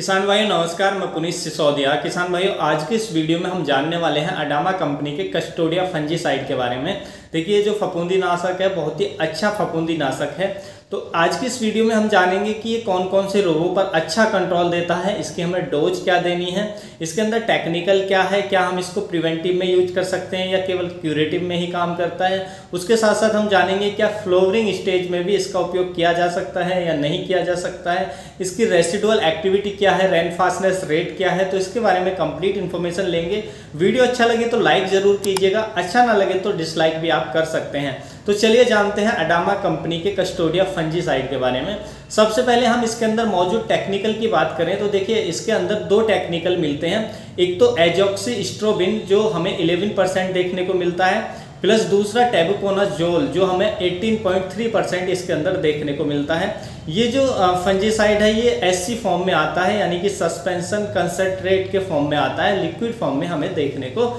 किसान भाइयों नमस्कार, मैं पुनीत सिसोदिया। किसान भाइयों, आज के इस वीडियो में हम जानने वाले हैं अडामा कंपनी के कस्टोडिया फंजीसाइड के बारे में। देखिए, जो फफूंदी नाशक है बहुत ही अच्छा फफूंदी नाशक है। तो आज की इस वीडियो में हम जानेंगे कि ये कौन कौन से रोगों पर अच्छा कंट्रोल देता है, इसकी हमें डोज क्या देनी है, इसके अंदर टेक्निकल क्या है, क्या हम इसको प्रिवेंटिव में यूज कर सकते हैं या केवल क्यूरेटिव में ही काम करता है। उसके साथ साथ हम जानेंगे क्या फ्लोवरिंग स्टेज में भी इसका उपयोग किया जा सकता है या नहीं किया जा सकता है, इसकी रेसिडुअल एक्टिविटी क्या है, रैनफास्टनेस रेट क्या है, तो इसके बारे में कंप्लीट इन्फॉर्मेशन लेंगे। वीडियो अच्छा लगे तो लाइक ज़रूर कीजिएगा, अच्छा ना लगे तो डिसलाइक भी आप कर सकते हैं। तो चलिए जानते हैं अडामा कंपनी के कस्टोडिया फंजीसाइड के बारे में। सबसे पहले हम इसके अंदर मौजूद टेक्निकल की बात करें तो देखिए, इसके अंदर दो टेक्निकल मिलते हैं। एक तो एजोक्सी स्ट्रोबिन जो हमें 11% देखने को मिलता है, प्लस दूसरा टेबुकोनाजोल जो हमें 18.3% इसके अंदर देखने को मिलता है। ये जो फंजीसाइड है ये SC फॉर्म में आता है, यानी कि सस्पेंशन कंसंट्रेट के फॉर्म में आता है, लिक्विड फॉर्म में हमें देखने को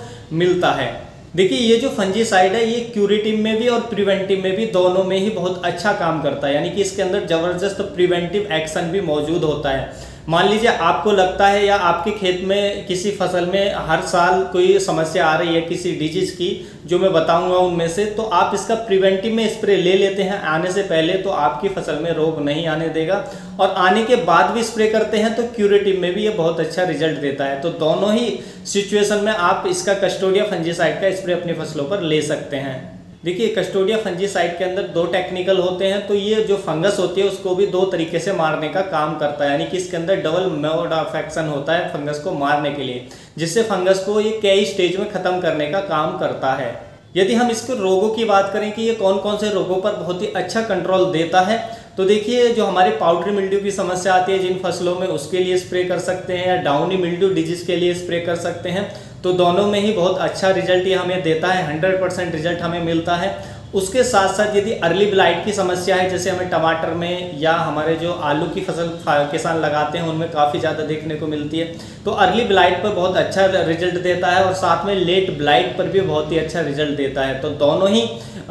मिलता है। देखिए, ये जो फंजीसाइड है ये क्यूरेटिव में भी और प्रिवेंटिव में भी दोनों में ही बहुत अच्छा काम करता है, यानी कि इसके अंदर ज़बरदस्त प्रिवेंटिव एक्शन भी मौजूद होता है। मान लीजिए आपको लगता है या आपके खेत में किसी फसल में हर साल कोई समस्या आ रही है किसी डिजीज़ की, जो मैं बताऊंगा उनमें से, तो आप इसका प्रिवेंटिव में स्प्रे ले लेते हैं आने से पहले, तो आपकी फसल में रोग नहीं आने देगा। और आने के बाद भी स्प्रे करते हैं तो क्यूरेटिव में भी ये बहुत अच्छा रिजल्ट देता है। तो दोनों ही सिचुएशन में आप इसका कस्टोडिया फंजीसाइड का स्प्रे अपनी फसलों पर ले सकते हैं। देखिए, कस्टोडिया फंजीसाइड के अंदर दो टेक्निकल होते हैं, तो ये जो फंगस होती है उसको भी दो तरीके से मारने का काम करता है, यानी कि इसके अंदर डबल मोड ऑफ एक्शन होता है फंगस को मारने के लिए, जिससे फंगस को ये कई स्टेज में ख़त्म करने का काम करता है। यदि हम इसके रोगों की बात करें कि ये कौन कौन से रोगों पर बहुत ही अच्छा कंट्रोल देता है, तो देखिए, जो हमारे पाउडरी मिल्ड्यू की समस्या आती है जिन फसलों में, उसके लिए स्प्रे कर सकते हैं, या डाउनी मिल्ड्यू डिजीज़ के लिए स्प्रे कर सकते हैं। तो दोनों में ही बहुत अच्छा रिजल्ट ये हमें देता है, 100% रिजल्ट हमें मिलता है। उसके साथ साथ यदि अर्ली ब्लाइट की समस्या है, जैसे हमें टमाटर में या हमारे जो आलू की फसल किसान लगाते हैं उनमें काफ़ी ज़्यादा देखने को मिलती है, तो अर्ली ब्लाइट पर बहुत अच्छा रिजल्ट देता है और साथ में लेट ब्लाइट पर भी बहुत ही अच्छा रिजल्ट देता है। तो दोनों ही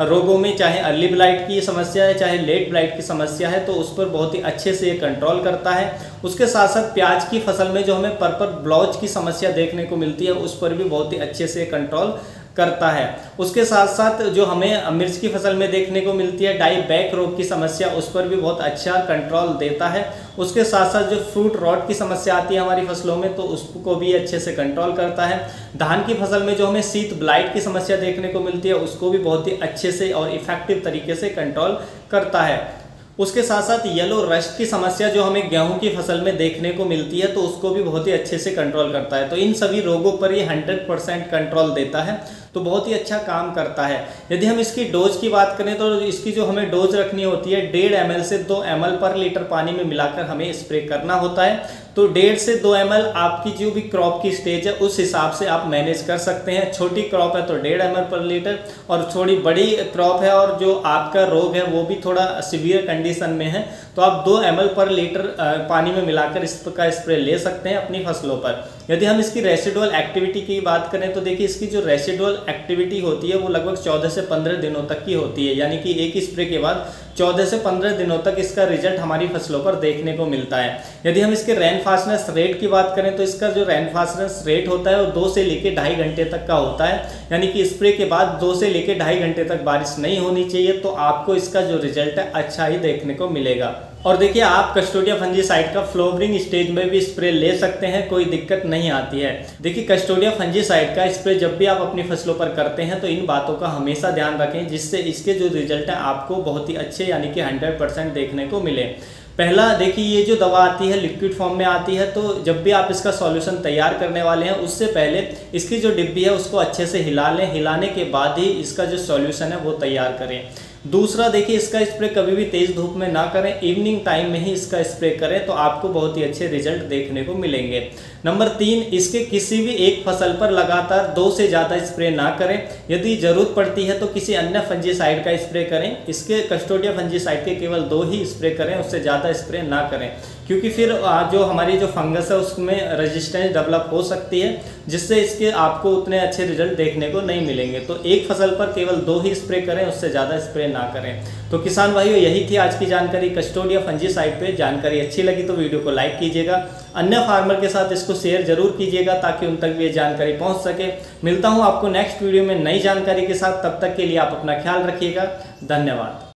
रोगों में, चाहे अर्ली ब्लाइट की समस्या है चाहे लेट ब्लाइट की समस्या है, तो उस पर बहुत ही अच्छे से ये कंट्रोल करता है। उसके साथ साथ प्याज की फसल में जो हमें पर्पल ब्लॉच की समस्या देखने को मिलती है उस पर भी बहुत ही अच्छे से कंट्रोल करता है। उसके साथ साथ जो हमें मिर्च की फसल में देखने को मिलती है डाईबैक रोग की समस्या, उस पर भी बहुत अच्छा कंट्रोल देता है। उसके साथ साथ जो फ्रूट रॉट की समस्या आती है हमारी फसलों में, तो उसको भी अच्छे से कंट्रोल करता है। धान की फसल में जो हमें शीत ब्लाइट की समस्या देखने को मिलती है उसको भी बहुत ही अच्छे से और इफेक्टिव तरीके से कंट्रोल करता है। उसके साथ साथ येलो रस्ट की समस्या जो हमें गेहूं की फसल में देखने को मिलती है, तो उसको भी बहुत ही अच्छे से कंट्रोल करता है। तो इन सभी रोगों पर ये 100% कंट्रोल देता है, तो बहुत ही अच्छा काम करता है। यदि हम इसकी डोज की बात करें तो इसकी जो हमें डोज रखनी होती है 1.5 ml से 2 ml पर लीटर पानी में मिलाकर हमें स्प्रे करना होता है। तो 1.5 से 2 ml आपकी जो भी क्रॉप की स्टेज है उस हिसाब से आप मैनेज कर सकते हैं। छोटी क्रॉप है तो 1.5 ml पर लीटर, और थोड़ी बड़ी क्रॉप है और जो आपका रोग है वो भी थोड़ा सीवियर कंडीशन में है तो आप 2 ml पर लीटर पानी में मिलाकर इसका स्प्रे ले सकते हैं अपनी फसलों पर। यदि हम इसकी रेसिडुअल एक्टिविटी की बात करें तो देखिए, इसकी जो रेसिडुअल एक्टिविटी होती है वो लगभग 14 से 15 दिनों तक की होती है, यानी कि एक स्प्रे के बाद 14 से 15 दिनों तक इसका रिजल्ट हमारी फसलों पर देखने को मिलता है। यदि हम इसके रैनफास्टनेस रेट की बात करें तो इसका जो रैनफास्टनेस रेट होता है वो 2 से लेकर 2.5 घंटे तक का होता है, यानी कि स्प्रे के बाद 2 से लेकर 2.5 घंटे तक बारिश नहीं होनी चाहिए, तो आपको इसका जो रिजल्ट है अच्छा ही देखने को मिलेगा। और देखिए, आप कस्टोडिया फंजीसाइड का फ्लोवरिंग स्टेज में भी स्प्रे ले सकते हैं, कोई दिक्कत नहीं आती है। देखिए, कस्टोडिया फंजीसाइड का स्प्रे जब भी आप अपनी फसलों पर करते हैं तो इन बातों का हमेशा ध्यान रखें, जिससे इसके जो रिजल्ट है आपको बहुत ही अच्छे यानी कि 100% देखने को मिले। पहला देखिए, ये जो दवा आती है लिक्विड फॉर्म में आती है, तो जब भी आप इसका सॉल्यूशन तैयार करने वाले हैं उससे पहले इसकी जो डिब्बी है उसको अच्छे से हिला लें, हिलाने के बाद ही इसका जो सॉल्यूशन है वो तैयार करें। दूसरा देखिए, इसका स्प्रे कभी भी तेज़ धूप में ना करें, इवनिंग टाइम में ही इसका स्प्रे करें, तो आपको बहुत ही अच्छे रिजल्ट देखने को मिलेंगे। नंबर 3, इसके किसी भी एक फसल पर लगातार 2 से ज़्यादा स्प्रे ना करें, यदि ज़रूरत पड़ती है तो किसी अन्य फंजीसाइड का स्प्रे करें। इसके कस्टोडिया फंजीसाइड के केवल 2 ही स्प्रे करें, उससे ज़्यादा स्प्रे ना करें, क्योंकि फिर जो हमारी जो फंगस है उसमें रेजिस्टेंस डेवलप हो सकती है, जिससे इसके आपको उतने अच्छे रिजल्ट देखने को नहीं मिलेंगे। तो एक फसल पर केवल 2 ही स्प्रे करें, उससे ज़्यादा स्प्रे ना करें। तो किसान भाइयों, यही थी आज की जानकारी कस्टोडिया फंजीसाइड पे। जानकारी अच्छी लगी तो वीडियो को लाइक कीजिएगा, अन्य फार्मर के साथ इसको शेयर जरूर कीजिएगा ताकि उन तक भी ये जानकारी पहुंच सके। मिलता हूं आपको नेक्स्ट वीडियो में नई जानकारी के साथ, तब तक के लिए आप अपना ख्याल रखिएगा। धन्यवाद।